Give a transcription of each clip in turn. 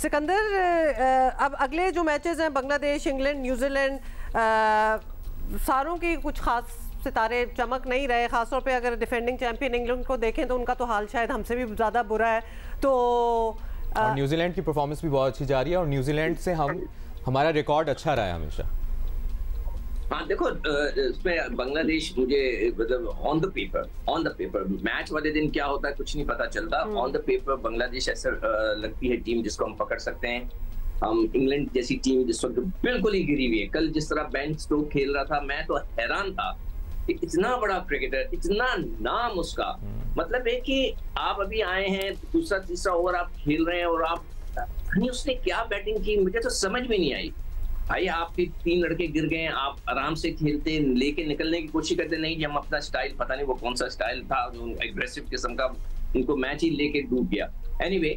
सिकंदर, अब अगले जो मैचेस हैं बांग्लादेश, इंग्लैंड, न्यूजीलैंड, सारों की कुछ ख़ास सितारे चमक नहीं रहे। ख़ासतौर पे अगर डिफेंडिंग चैम्पियन इंग्लैंड को देखें तो उनका तो हाल शायद हमसे भी ज़्यादा बुरा है। तो न्यूजीलैंड की परफॉर्मेंस भी बहुत अच्छी जा रही है और न्यूजीलैंड से हमारा रिकॉर्ड अच्छा रहा है हमेशा। हाँ देखो, इसमें बांग्लादेश मुझे मतलब ऑन द पेपर मैच वाले दिन क्या होता है कुछ नहीं पता चलता। ऑन द पेपर बांग्लादेश ऐसा लगती है टीम जिसको हम पकड़ सकते हैं। हम इंग्लैंड जैसी टीम जिस वक्त बिल्कुल ही गिरी हुई है। कल जिस तरह बेन स्टोक्स खेल रहा था, मैं तो हैरान था कि इतना बड़ा क्रिकेटर, इतना नाम उसका, मतलब है कि आप अभी आए हैं दूसरा तीसरा ओवर आप खेल रहे हैं और आप उसने क्या बैटिंग की मुझे तो समझ में नहीं आई। भाई आपके तीन लड़के गिर गए, आप आराम से खेलते, लेके निकलने की कोशिश करते, नहीं कि हम अपना स्टाइल, पता नहीं वो कौन सा स्टाइल था जो एग्रेसिव किस्म का, उनको मैच ही लेके डूब गया। एनीवे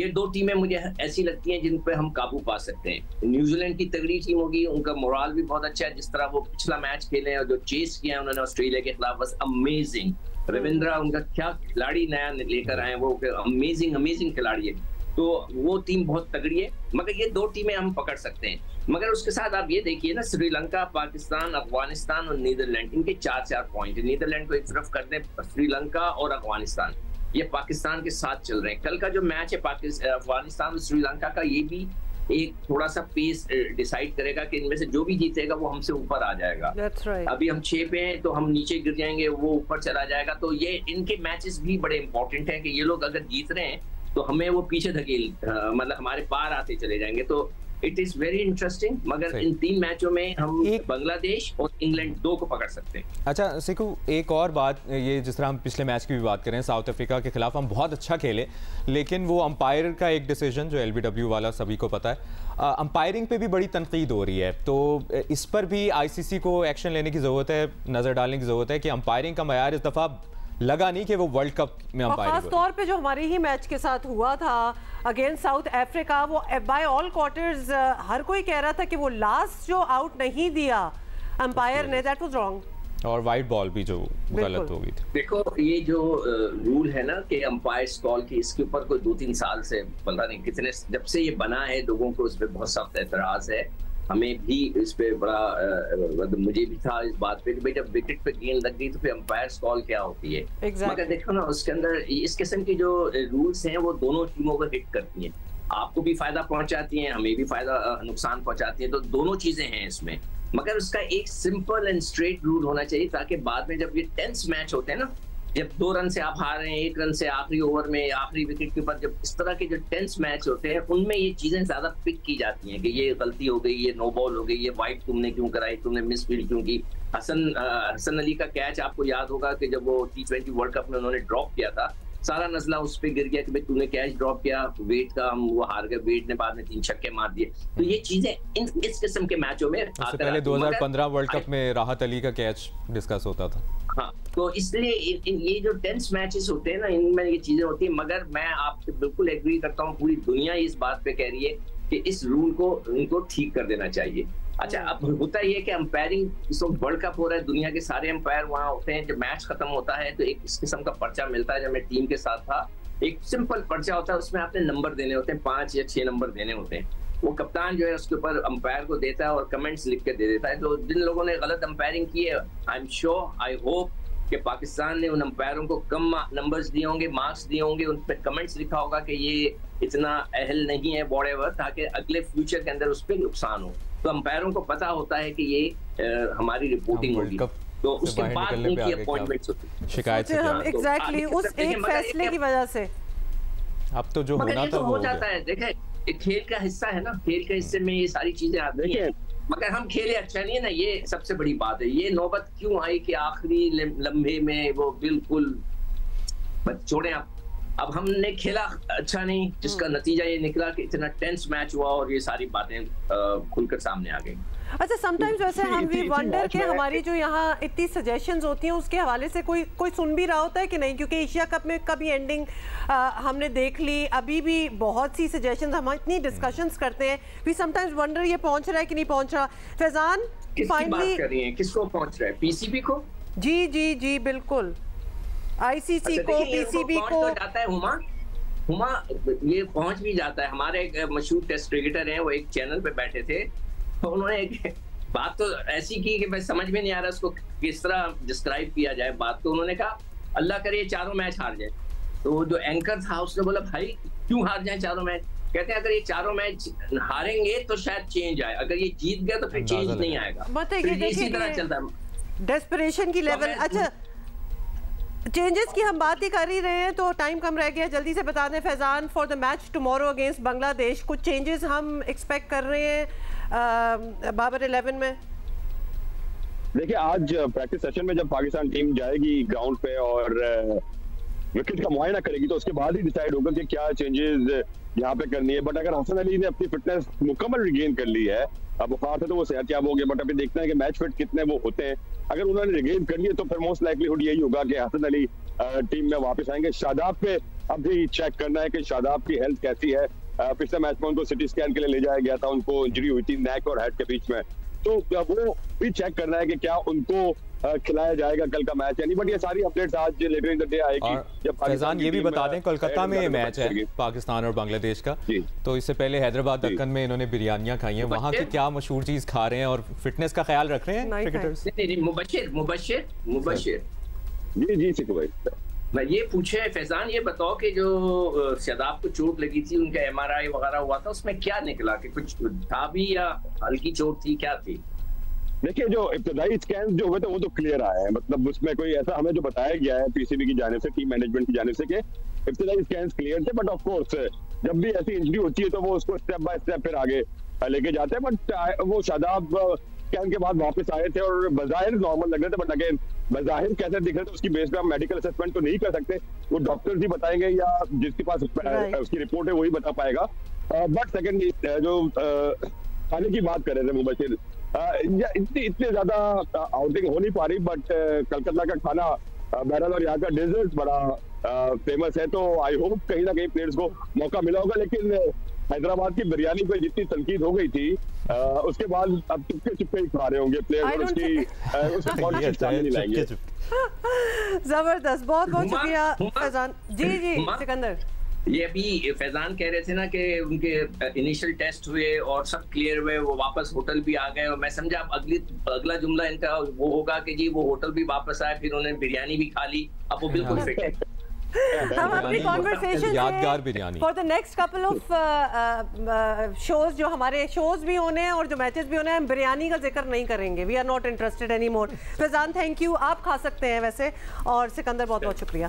ये दो टीमें मुझे ऐसी लगती हैं जिन पर हम काबू पा सकते हैं। न्यूजीलैंड की तगड़ी टीम होगी, उनका मोरल भी बहुत अच्छा है। जिस तरह वो पिछला मैच खेले और जो चेस किया उन्होंने ऑस्ट्रेलिया के खिलाफ, बस अमेजिंग। रविंद्रा उनका क्या खिलाड़ी नया लेकर आए, वो अमेजिंग अमेजिंग खिलाड़ी है। तो वो टीम बहुत तगड़ी है, मगर ये दो टीमें हम पकड़ सकते हैं। मगर उसके साथ आप ये देखिए ना, श्रीलंका, पाकिस्तान, अफगानिस्तान और नीदरलैंड, इनके 4-4 पॉइंट। नीदरलैंड को एक तरफ कर दें, श्रीलंका और अफगानिस्तान ये पाकिस्तान के साथ चल रहे हैं। कल का जो मैच है अफगानिस्तान और श्रीलंका का, ये भी एक थोड़ा सा पेस डिसाइड करेगा कि इनमें से जो भी जीतेगा वो हमसे ऊपर आ जाएगा। right. अभी हम 6 पे हैं तो हम नीचे गिर जाएंगे, वो ऊपर चला जाएगा। तो ये इनके मैचेस भी बड़े इंपॉर्टेंट हैं कि ये लोग अगर जीत रहे हैं तो हमें वो पीछे धकेल, मतलब हमारे पार आते चले जाएंगे। तो इट इज वेरी इंटरेस्टिंग, मगर इन तीन मैचों में हम बांग्लादेश और इंग्लैंड दो को पकड़ सकते हैं। अच्छा सिकू, एक और बात, ये जिस तरह हम पिछले मैच की भी बात करें, साउथ अफ्रीका के खिलाफ हम बहुत अच्छा खेले, लेकिन वो अंपायर का एक डिसीजन जो LBW वाला सभी को पता है, अंपायरिंग पे भी बड़ी तनकीद हो रही है। तो इस पर भी ICC को एक्शन लेने की ज़रूरत है, नज़र डालने की ज़रूरत है कि अंपायरिंग का मयार इस दफ़ा लगा नहीं कि वो वर्ल्ड कप में अंपायर हुआ। खास तौर पे जो हमारे ही मैच के साथ हुआ था अगेंस्ट साउथ अफ्रीका, वो बाय ऑल क्वार्टर्स हर कोई कह रहा था कि वो लास्ट जो आउट नहीं दिया अंपायर ने, दैट वाज रॉन्ग। और वाइट बॉल भी जो गलत हो गई थी। देखो ये जो रूल है ना कि अंपायर्स कॉल की, इसके ऊपर कोई 2-3 साल से, पता नहीं कितने, जब से ये बना है लोगों को इस पर बहुत सख्त एतराज है। हमें भी इस पे बड़ा, मुझे भी था इस बात पे कि भाई जब विकेट पे गेंद लग गई तो फिर अंपायर्स कॉल क्या होती है। exactly. मगर देखो ना उसके अंदर इस किस्म की जो रूल्स हैं वो दोनों टीमों को हिट करती हैं, आपको भी फायदा पहुंचाती हैं, हमें भी फायदा नुकसान पहुंचाती हैं। तो दोनों चीजें हैं इसमें, मगर उसका एक सिंपल एंड स्ट्रेट रूल होना चाहिए ताकि बाद में जब ये टेंस मैच होते हैं ना, जब 2 रन से आप हार रहे हैं, 1 रन से आखिरी ओवर में आखिरी विकेट के ऊपर, जब इस तरह के जो टेंस मैच होते हैं उनमें ये चीजें ज्यादा पिक की जाती हैं कि ये गलती हो गई, ये नो बॉल हो गई, ये वाइड तुमने क्यों कराई, तुमने मिस फील्ड क्यों की। हसन अली का कैच आपको याद होगा कि जब वो T20 वर्ल्ड कप में उन्होंने ड्रॉप किया था, सारा नजला उस पर गिर गया कि भाई तूने कैच ड्रॉप किया, वेट का हम वो हार गए, वेट ने बाद में 3 छक्के मार दिए। तो ये चीजें इस किस्म के मैचों में आते हैं। पहले 2015 वर्ल्ड कप में राहत अली का कैच डिस्कस होता था। हाँ, तो इसलिए ये जो टेंस मैचेस होते हैं ना, इनमें ये चीजें होती है। मगर मैं आपसे बिल्कुल एग्री करता हूँ, पूरी दुनिया इस बात पे कह रही है कि इस रूल को उनको ठीक कर देना चाहिए। अच्छा अब होता ये है कि अंपायरिंग, इस वक्त वर्ल्ड कप हो रहा है, दुनिया के सारे अंपायर वहाँ होते हैं। जब मैच खत्म होता है तो एक इस किस्म का पर्चा मिलता है, जब मैं टीम के साथ था एक सिंपल पर्चा होता है, उसमें आपने नंबर देने होते हैं, 5 या 6 नंबर देने होते हैं। वो कप्तान जो है उसके ऊपर अंपायर को देता है और कमेंट्स लिख के दे देता है। तो जिन लोगों ने गलत अंपायरिंग की है, I am sure, I hope कि पाकिस्तान ने उन अंपायरों को कम नंबर्स दिए होंगे, मार्क्स दिए होंगे, उन पर कमेंट्स लिखा होगा कि ये इतना अहल नहीं है वॉटएवर, ताकि अगले फ्यूचर के अंदर उस पर नुकसान हो। तो अंपायरों को पता होता है कि ये हमारी रिपोर्टिंग होगी, तो उसके बाद उनकी अपॉइंटमेंट्स होती है शिकायत एग्जैक्टली उस एक फैसले की वजह से। अब तो जो होना था हो जाता है, देखें खेल का हिस्सा है ना, खेल के हिस्से में ये सारी चीजें आ रही है। मगर हम खेले अच्छा नहीं है ना, ये सबसे बड़ी बात है। ये नौबत क्यों आई कि आखिरी लम्हे में वो बिल्कुल छोड़े। अब हमने खेला अच्छा नहीं, जिसका नतीजा ये निकला कि इतना टेंस मैच हुआ और ये सारी बातें खुलकर सामने आ गई। अच्छा समटाइम्स वैसे हम भी वंडर के हमारी जो यहाँ इतनी सजेशंस होती हैं उसके हवाले से कोई सुन भी रहा होता है कि नहीं, क्योंकि एशिया कप में कभी एंडिंग हमने देख ली, अभी भी बहुत सी सजेशंस, हम इतनी डिस्कशंस करते हैं, वी समटाइम्स वंडर ये पहुंच रहा है कि नहीं पहुंच रहा। फैजान फाइनली किसको पहुंच रहा है, PCB को? जी जी जी बिल्कुल, ICC को, PCB को जाता है। हुमा ये पहुंच भी जाता है। हमारे एक मशहूर टेस्ट क्रिकेटर हैं, वो एक चैनल पे बैठे थे, तो उन्होंने एक बात तो ऐसी की कि मैं समझ में नहीं आ रहा उसको किस तरह डिस्क्राइब किया जाए बात को। उन्होंने कहा अल्लाह करे चारों मैच हार जाए। तो जो एंकर था उसने बोला भाई क्यों हार जाए चारों मैच? कहते हैं अगर ये चारों मैच हारेंगे तो शायद चेंज आए, अगर ये जीत गया तो फिर चेंज नहीं आएगा। इसी तरह चलता है डेस्परेशन की लेवल। अच्छा चेंजेस की हम बात ही कर ही रहे हैं तो टाइम कम रह गया, जल्दी से बता दें Faizan, for the match tomorrow against Bangladesh कुछ चेंजेस हम एक्सपेक्ट कर रहे हैं बाबर 11 में? देखिए आज प्रैक्टिस सेशन में जब पाकिस्तान टीम जाएगी ग्राउंड पे और विकेट का मुआयना करेगी तो उसके बाद ही डिसाइड होगा कि क्या चेंजेस यहाँ पे करनी है। बट अगर हसन अली ने अपनी फिटनेस मुकम्मल रिगेन कर ली है, अब बुखार था तो वो सेहतयाब हो गए, बट अभी देखना है कि मैच फिट कितने वो होते हैं। अगर उन्होंने रिगेन कर लिए तो फिर मोस्ट लाइकलीहुड यही होगा कि हसन अली टीम में वापस आएंगे। शादाब पे अभी चेक करना है कि शादाब की हेल्थ कैसी है। पिछले मैच में उनको सिटी स्कैन के लिए ले जाया गया था, उनको इंजरी हुई थी नेक और हेड के बीच में, तो वो भी चेक करना है कि क्या उनको खिलाया जाएगा कल का मैच यानी। बट ये सारी अपडेट्स आज लेटर इन द डे आएगी। जब फैजान ये भी बता दें कोलकाता में ये मैच है पाकिस्तान और बांग्लादेश का, तो इससे पहले हैदराबाद दक्कन में इन्होंने बिरयानियां खाई हैं, वहाँ की क्या मशहूर चीज़ खा रहे हैं और फिटनेस का ख्याल रख रहे हैं क्रिकेटर्स? जी सिकू भाई मैं ये पूछे फैजान ये बताओ कि जो शादाब को चोट लगी थी उनका MRI वगैरह हुआ था, उसमें क्या निकला कि कुछ था भी या हल्की चोट थी, क्या थी? देखिए जो इब्तदाई स्कैन जो हुए थे वो तो क्लियर आए हैं, मतलब उसमें कोई ऐसा हमें जो बताया गया है PCB की जाने से, टीम मैनेजमेंट की जाने से कि इब्तदाई स्कैन क्लियर थे। बट ऑफकोर्स जब भी ऐसी इंजरी होती है तो वो उसको स्टेप बाय स्टेप फिर आगे लेके जाते हैं। बट वो शादाब स्कैन के बाद वापस आए थे और बज़ाहिर नॉर्मल लग रहे थे, बट अगेन बज़ाहिर कैसे दिख रहे थे उसकी बेस पर हम मेडिकल असेसमेंट तो नहीं कर सकते, वो डॉक्टर्स ही बताएंगे या जिसके पास उसकी रिपोर्ट है वही बता पाएगा। बट सेकेंड जो खाने की बात कर रहे थे मुबशिर, इतने ज्यादा आउटिंग हो नहीं पा रही, बट कलकत्ता का खाना बहरहाल और यहाँ का डेजर्ट बड़ा फेमस है, तो आई होप कहीं ना कहीं प्लेयर्स को मौका मिला होगा। लेकिन हैदराबाद की बिरयानी पे जितनी तनकीद हो गई थी उसके बाद अब चुपके चुपके ही खा रहे होंगे प्लेयर्स उसकी। जबरदस्त, बहुत बहुत शुक्रिया। जी जी सिकंदर, ये अभी फैजान कह रहे थे ना कि उनके इनिशियल टेस्ट हुए और सब क्लियर हुए, वो वापस होटल भी आ गए और मैं समझा अब अगला जुमला इनका वो होगा कि जी वो होटल भी वापस आए, फिर उन्होंने बिरयानी भी खा ली, अब वो बिल्कुल फिट है। हम अपनी कॉन्वर्सेशन यादगार biryani for the next couple of shows, जो हमारे शोज भी होने हैं और जो मैचेस भी होने हैं, हम बिरयानी का जिक्र नहीं करेंगे। We are not interested any more. Faizan thank you, आप खा सकते हैं वैसे। और सिकंदर बहुत बहुत शुक्रिया।